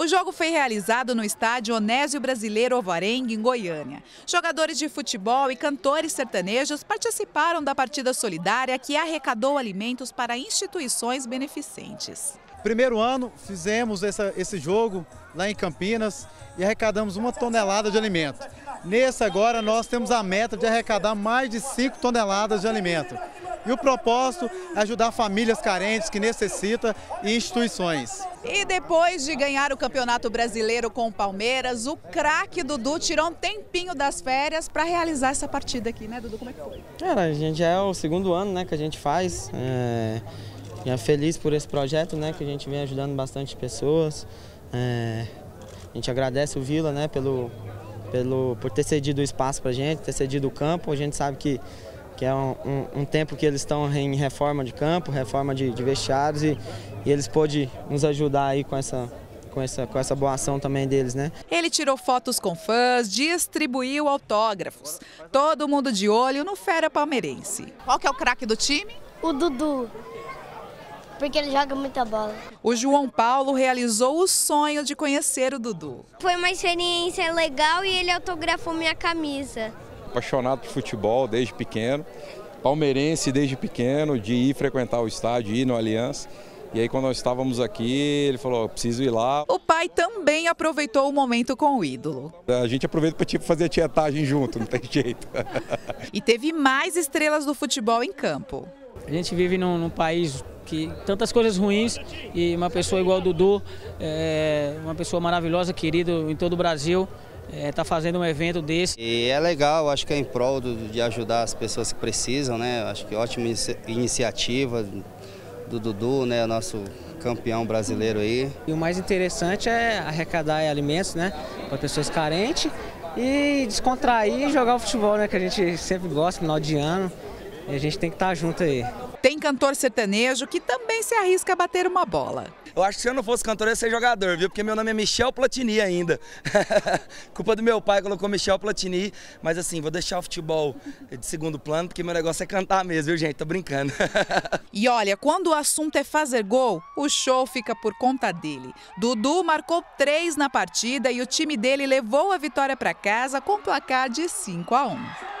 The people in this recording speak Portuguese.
O jogo foi realizado no estádio Onésio Brasileiro Ovarengue, em Goiânia. Jogadores de futebol e cantores sertanejos participaram da partida solidária que arrecadou alimentos para instituições beneficentes. Primeiro ano fizemos esse jogo lá em Campinas e arrecadamos 1 tonelada de alimento. Nesse agora nós temos a meta de arrecadar mais de 5 toneladas de alimento. E o propósito é ajudar famílias carentes que necessitam e instituições. E depois de ganhar o Campeonato Brasileiro com o Palmeiras, o craque Dudu tirou um tempinho das férias para realizar essa partida aqui, né, Dudu? Como é que foi? Cara, a gente já é o segundo ano, né, que a gente faz. Já feliz por esse projeto, né, que a gente vem ajudando bastante pessoas. A gente agradece o Vila, né, por ter cedido o espaço para a gente, ter cedido o campo. A gente sabe que é um tempo que eles estão em reforma de campo, reforma de vestiários, e eles podem nos ajudar aí com essa boa ação também deles, né? Ele tirou fotos com fãs, distribuiu autógrafos. Todo mundo de olho no fera palmeirense. Qual que é o craque do time? O Dudu, porque ele joga muita bola. O João Paulo realizou o sonho de conhecer o Dudu. Foi uma experiência legal e ele autografou minha camisa. Apaixonado por futebol desde pequeno, palmeirense desde pequeno, de ir frequentar o estádio, ir no Allianz. E aí quando nós estávamos aqui, ele falou, preciso ir lá. O pai também aproveitou o momento com o ídolo. A gente aproveita para tipo, fazer tietagem junto, não tem jeito. E teve mais estrelas do futebol em campo. A gente vive num país que tantas coisas ruins, e uma pessoa igual o Dudu, uma pessoa maravilhosa, querida em todo o Brasil, está fazendo um evento desse. E é legal, acho que é em prol de ajudar as pessoas que precisam, né? Acho que ótima iniciativa do Dudu, né? O nosso campeão brasileiro aí. E o mais interessante é arrecadar alimentos, né, para pessoas carentes, e descontrair e jogar o futebol, né, que a gente sempre gosta, final de ano, e a gente tem que estar junto aí. Tem cantor sertanejo que também se arrisca a bater uma bola. Eu acho que se eu não fosse cantor, eu ia ser jogador, viu? Porque meu nome é Michel Platini ainda. Culpa do meu pai, colocou Michel Platini. Mas assim, vou deixar o futebol de segundo plano, porque meu negócio é cantar mesmo, viu, gente? Tô brincando. E olha, quando o assunto é fazer gol, o show fica por conta dele. Dudu marcou 3 na partida e o time dele levou a vitória para casa com placar de 5-1.